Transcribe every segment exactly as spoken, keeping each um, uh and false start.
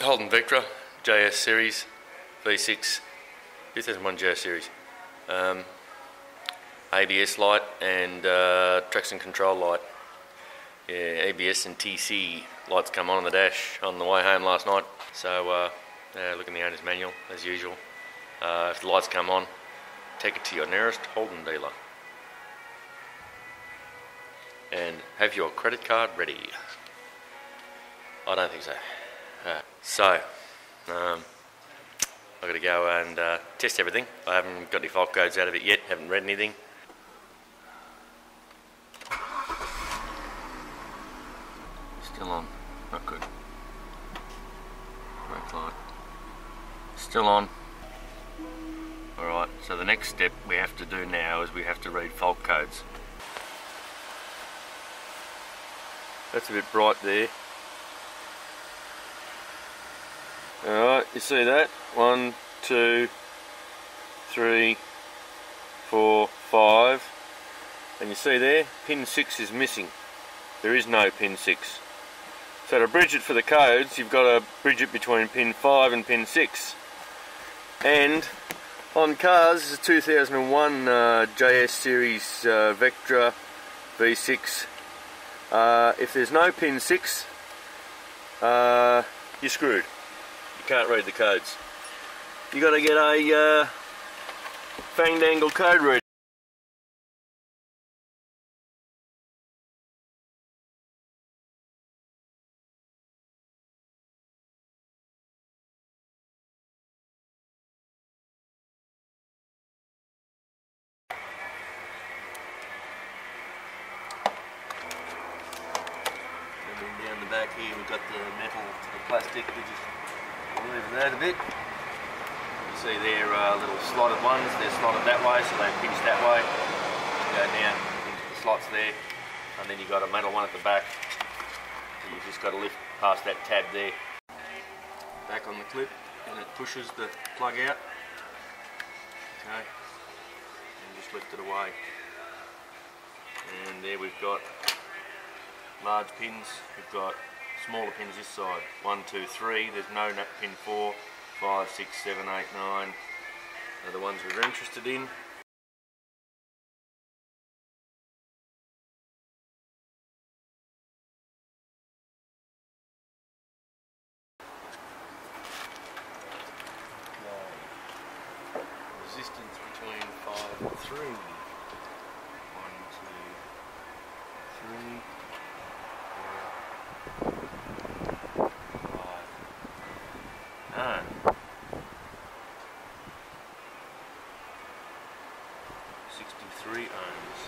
Holden Vectra, J S series, V six, two thousand one J S series. Um, A B S light and uh, traction control light. Yeah, A B S and T C lights come on on the dash on the way home last night. So uh, yeah, look in the owner's manual as usual. Uh, if the lights come on, take it to your nearest Holden dealer. And have your credit card ready. I don't think so. Uh, so, um, I've got to go and uh, test everything. I haven't got any fault codes out of it yet, haven't read anything. Still on, not good. Brake light. Still on. Alright, so the next step we have to do now is we have to read fault codes. That's a bit bright there. Alright, you see that? One, two, three, four, five. And you see there? Pin six is missing. There is no pin six. So to bridge it for the codes, you've got to bridge it between pin five and pin six. And on cars, this is a two thousand one uh, J S series uh, Vectra V six. Uh, if there's no pin six, uh, you're screwed. Can't read the codes. You got to get a uh, Fangdangle code reader. Down the back here, we've got the metal, the plastic. We just moving that a bit. You see there are uh, little slotted ones, they're slotted that way, so they pinch that way. Go down into the slots there, and then you've got a metal one at the back. So you've just got to lift past that tab there. Back on the clip, and it pushes the plug out. Okay, and just lift it away. And there we've got large pins, we've got smaller pins this side, one, two, three, there's no pin four, five, six, seven, eight, nine, are the ones we're interested in. Resistance between five and three. one, two, three. sixty-three ohms.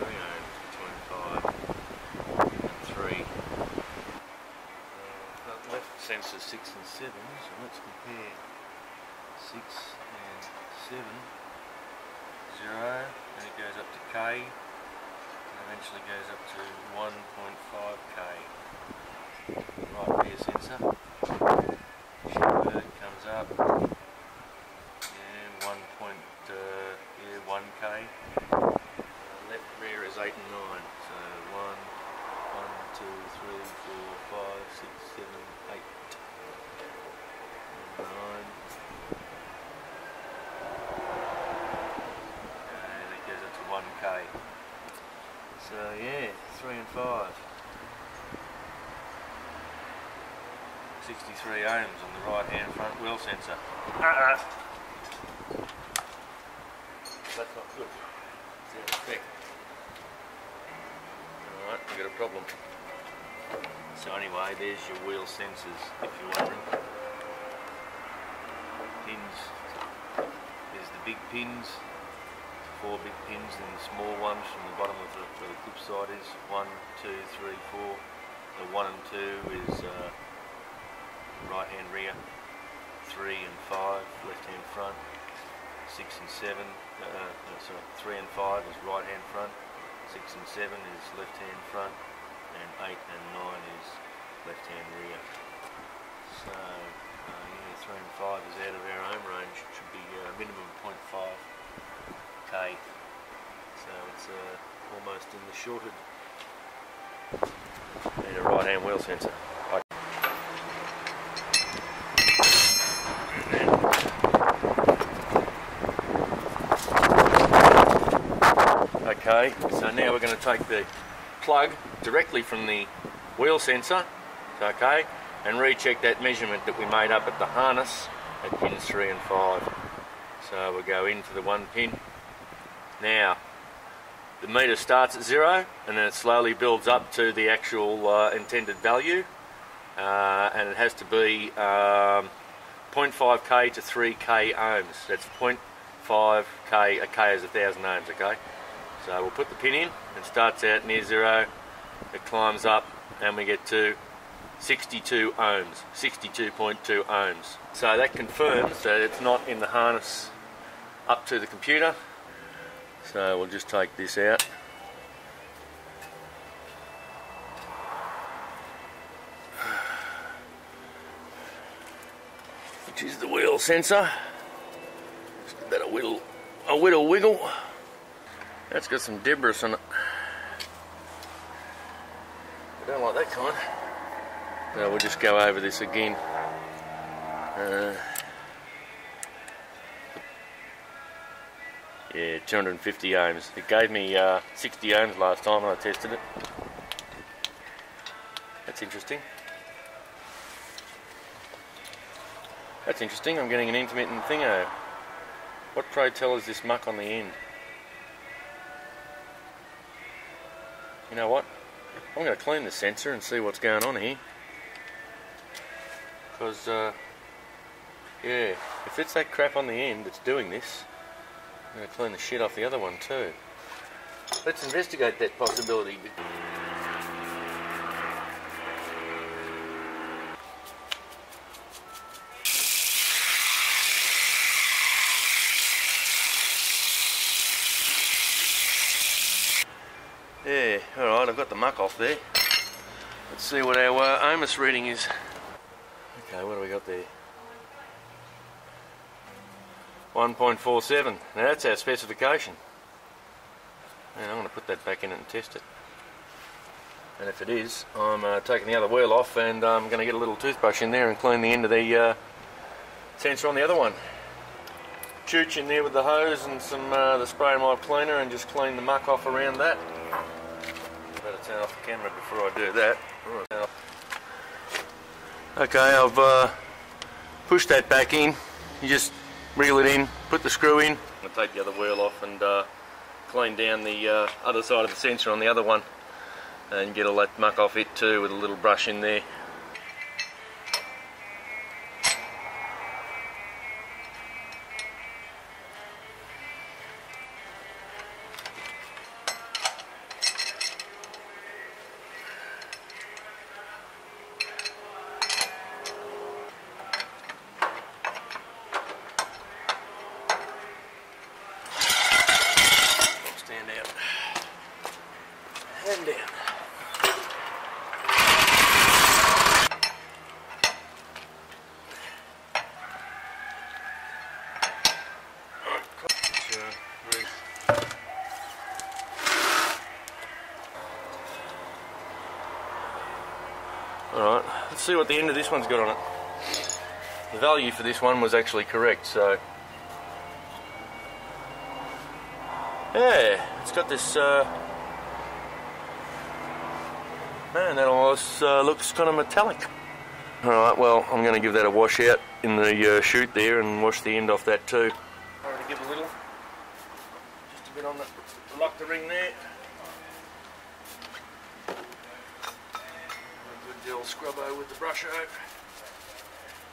sixty-three ohms between five and three. Uh, that left sensor six and seven, so let's compare six and seven. zero, and it goes up to K, and eventually goes up to one point five K. Right rear sensor. Shift comes up. one K. Uh, left rear is eight and nine, so one, one, two, three, four, five, six, seven, eight, nine. And it goes up to one K. So yeah, three and five. sixty-three ohms on the right hand front wheel sensor. Uh-uh. That's not good. It's out of spec. Alright, we've got a problem. So anyway, there's your wheel sensors, if you're wondering. Pins. There's the big pins. Four big pins and the small ones from the bottom of the, where the clip side is. One, two, three, four. The one and two is uh, right hand rear. Three and five, left hand front. Six and seven, uh, no, sorry, three and five is right hand front, six and seven is left hand front, and eight and nine is left hand rear. So, uh, yeah, three and five is out of our own range. It should be a uh, minimum zero point five K. So it's uh, almost in the shorted. Need a right hand wheel sensor. Okay, so now we're going to take the plug directly from the wheel sensor, okay, and recheck that measurement that we made up at the harness at pins three and five. So we'll go in for the one pin. Now, the meter starts at zero and then it slowly builds up to the actual uh, intended value, uh, and it has to be um, zero point five K to three K ohms. That's zero point five K, a K is a thousand ohms, okay? So we'll put the pin in, it starts out near zero, it climbs up and we get to sixty-two ohms, sixty-two point two ohms. So that confirms that it's not in the harness up to the computer. So we'll just take this out. Which is the wheel sensor. Just give that a whittle, a whittle wiggle. That's got some debris on it. I don't like that kind. So we'll just go over this again. Uh, yeah, two hundred fifty ohms. It gave me uh, sixty ohms last time when I tested it. That's interesting. That's interesting, I'm getting an intermittent thingo. What, pray tell, is this muck on the end? You know what? I'm going to clean the sensor and see what's going on here. Because, uh, yeah, if it's that crap on the end that's doing this, I'm going to clean the shit off the other one too. Let's investigate that possibility. Yeah, alright, I've got the muck off there. Let's see what our uh, ohms reading is. Okay, what do we got there? one point four seven. Now that's our specification. And I'm going to put that back in and test it. And if it is, I'm uh, taking the other wheel off and I'm um, going to get a little toothbrush in there and clean the end of the uh, sensor on the other one. Chooch in there with the hose and some uh, the spray my cleaner and just clean the muck off around that. Better turn off the camera before I do that. Okay, I've uh, pushed that back in. You just wriggle it in, put the screw in. I'll take the other wheel off and uh, clean down the uh, other side of the sensor on the other one and get all that muck off it too with a little brush in there. Alright, let's see what the end of this one's got on it. The value for this one was actually correct, so... Yeah, it's got this... Uh... Man, that almost uh, looks kind of metallic. Alright, well, I'm going to give that a wash out in the uh, chute there and wash the end off that too. I'm going to give a little. Just a bit on the... Lock the ring there. The old scrubbo with the brusho,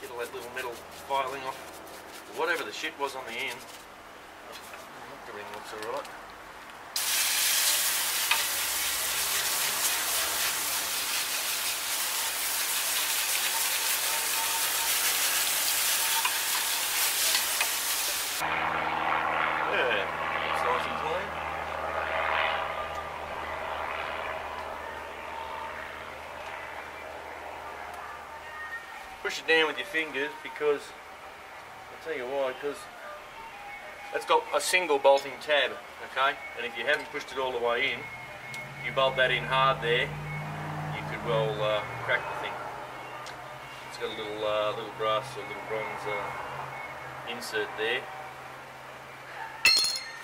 get all that little metal filing off, whatever the shit was on the end. The ring looks alright. Yeah, it's nice and clean. Push it down with your fingers, because I'll tell you why, because that's got a single bolting tab, okay? And if you haven't pushed it all the way in, you bolt that in hard there, you could well uh, crack the thing. It's got a little uh, little brass or little bronze uh, insert there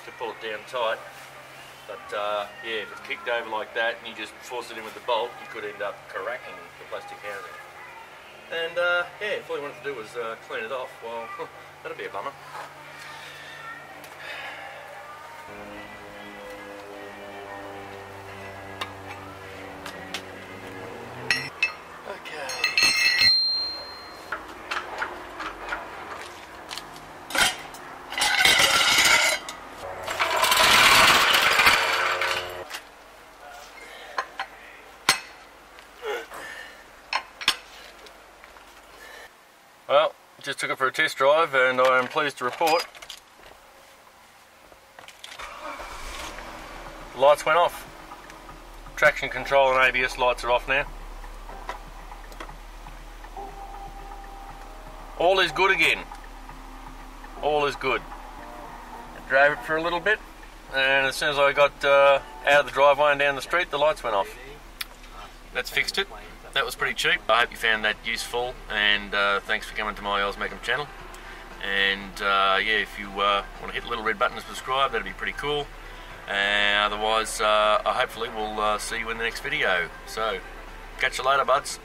to pull it down tight. But uh, yeah, if it kicked over like that and you just force it in with the bolt, you could end up cracking the plastic housing. And uh, yeah, if all you wanted to do was uh, clean it off, well, that'd be a bummer. Well, just took it for a test drive and I am pleased to report the lights went off. Traction control and A B S lights are off now. All is good again. All is good. I drove it for a little bit and as soon as I got uh, out of the driveway and down the street, the lights went off. That's fixed it. That was pretty cheap. I hope you found that useful, and uh, thanks for coming to my AuMechanic channel. And uh, yeah, if you uh, want to hit the little red button to subscribe, that'd be pretty cool. And uh, otherwise, uh, hopefully we'll uh, see you in the next video. So, catch you later, buds.